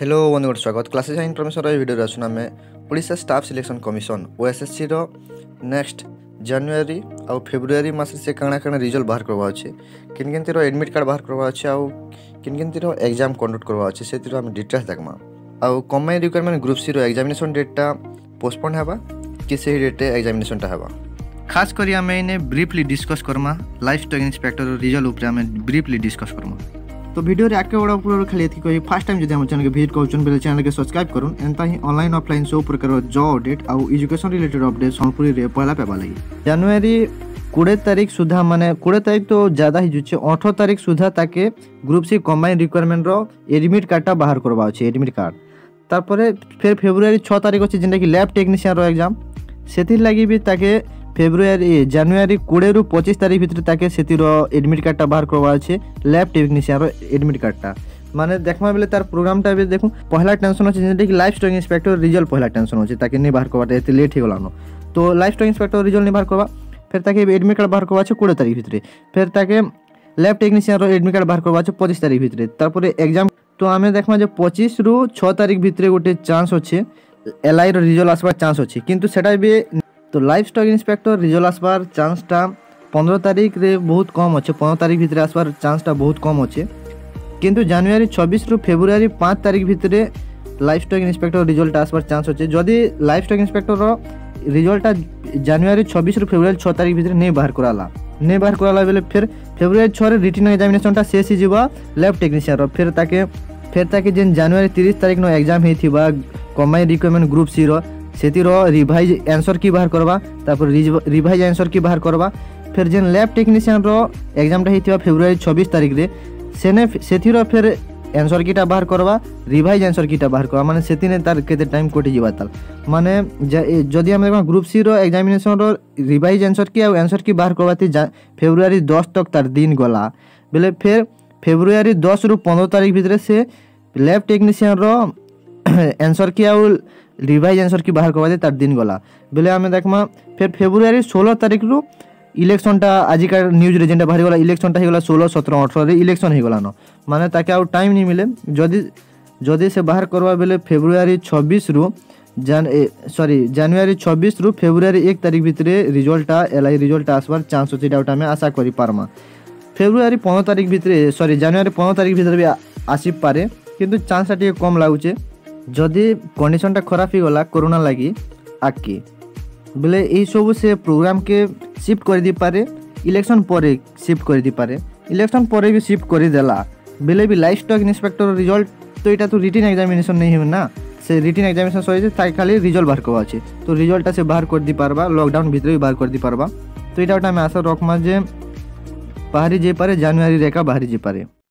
Hello बंधुगण स्वागत classes and information video आसना में Odisha staff selection commission OSSC रो नेक्स्ट जनवरी आ फेब्रुआरी मस से काणा काणा रिजल्ट बाहर करवा अछि किन रो एडमिट कार्ड बाहर करवा अछि आ किन रो एग्जाम कंडक्ट करवा अछि से आम डिटेल्स देखमा आ कमाई रिक्वायरमेंट ग्रुप सी रो एग्जामिनेशन डेटा पोस्टपोन हेबा कि से डेटे एग्जामिनेशन हेबा खास करी आम इने ब्रीफली डिस्कस करमा लाइफस्टॉक इंस्पेक्टर रिजल्ट ऊपर आम ब्रीफली डिस्कस करमा। तो वीडियो रे आके बड़ा ऊपर खाली एथि कहि फर्स्ट टाइम जदि हम चैनल के विजिट करछन बेले चैनल के सब्सक्राइब करून एंता ही ऑनलाइन ऑफलाइन सब प्रकार जॉब अपडेट आ एजुकेशन रिलेटेड अपडेट संपूर्ण रे पहला पेबा लागि जनवरी 20 तारीख सुधा माने 20 तारीख तो ज्यादा ही जुचे 8 तारीख सुधा ताके ग्रुप सी कंबाइन रिक्वायरमेंट रो एडमिट कार्ड ता बाहर करबा अछि एडमिट कार्ड तार परे फेर फेब्रुआरी 6 तारीख अछि जेंदा कि लैब टेक्नीशियन रो एग्जाम सेति लागि भी ताके फेब्रुआरी जनवरी 20 रु 25 तारीख भितर ताके सेतिर एडमिट कार्ड ता बाहर करबा छै लैब टेक्नीशियन रो एडमिट कार्ड ता माने देखमा बेले तार प्रोग्राम ता बे देखू पहला टेंशन अछि जे कि लाइफस्टॉक इंस्पेक्टर रिजल्ट पहला टेंशन अछि ताके नै बाहर करबा एते लेट हो गलानो तो लाइफस्टॉक इंस्पेक्टर रिजल्ट नै बाहर करबा फेर ताके एडमिट कार्ड बाहर करबा छै 20 तारीख भितर फेर ताके लैब टेक्नीशियन रो एडमिट कार्ड बाहर करबा छै 25 तारीख भितर तारपर एग्जाम तो आमे देखमा जे 25 रु 6 तारीख भितर गोटे चांस अछि एलआई रो रिजल्ट आसबा चांस अछि किंतु सेटा बे तो लाइफस्टॉक इंस्पेक्टर रिजल्ट आसबार चान्सटा 15 तारीख रे बहुत कम अच्छे 15 तारीख भितर आसबार चान्सटा बहुत कम अच्छे किंतु जनवरी 26 रु फेब्रुआरी 5 तारीख भितर लाइफस्टॉक इंस्पेक्टर रिजल्ट आसबार चान्स अच्छे जदि लाइफस्टॉक इंस्पेक्टर रिजल्ट जनवरी 26 रु फेब्रुआरी 6 तारीख भितर नहीं बाहर कराला बेले फिर फेब्रुआरी 6 रे रिटन एग्जामिनेशनटा शेष हिजबा लैब टेक्नीशियन रो फिर ताके जेन जनवरी 30 तारीख नो एग्जाम हेथिबा कमाई रिक्वायरमेंट ग्रुप सी रो सेतिर रिवाइज आंसर की बाहर करवा तापर रिवाइज आंसर की बाहर करवा फिर जेन लैब टेक्नीशियन रो एग्जाम होता फेब्रुआरी 26 तारीख रे सेने सेतिर फिर आंसर कीटा बाहर करवा रिवाइज आंसर कीटा बाहर करवा माने सेतिने तार केते टाइम कटि जीवा ताल माने जदि हम ग्रुप सी रो एग्जामिनेशन रो रिवाइज आंसर की आ आंसर की बाहर करवाते फेब्रुआरी 10 तक तार दिन गला बेले फिर फेब्रुआरी 10 रु 15 तारीख भितर से लैब टेक्नीशियन रो आंसर की आ रिवाइज आंसर की बाहर करवा दे तार दिन गला बेले आम देखमा फिर फेब्रुआरी 16 तारीख रु इलेक्शनटा आजिका न्यूज रे जेंटा बाहर गला इलेक्शनटा होगा 16 17 18 रे इलेक्शन हो गलान माने ताके आउ टाइम नहीं मिले जदि से बाहर करवा बेले फेब्रुआरी 26 रु जनवरी 26 रु फेब्रुआरी 1 तारीख भितर रिजल्टटा एलआई रिजल्टटा आसबार चांस अछि डाउट आम आशा करि पारमा फेब्रुआरी 15 तारीख भितर जनवरी 15 तारीख भितर भी आसी पारे किंतु चांसटा टिके कम लागुचे जदि कंडीशनटा खराब हो गला कोरोना लगी आके बोले यही सब से प्रोग्राम के शिफ्ट कर दी पारे इलेक्शन पर शिफ्ट कर दी पारे इलेक्शन पर भी शिफ्ट कर देला बेले भी लाइफस्टॉक इंस्पेक्टर रिजल्ट तो यहाँ तो रिटन एग्जामिनेशन नहीं हो ना से रिटन एग्जामिनेशन सही खाली रिजल्ट बाहर करवा अच्छे तो रिजल्टा से बाहर कर दी पारबा लॉकडाउन भीतर भी बाहर कर दी पारबा तो यहाँ आशा रखमा जे बाहरी जे पारे जनवरी रेखा बाहरी जे पारे।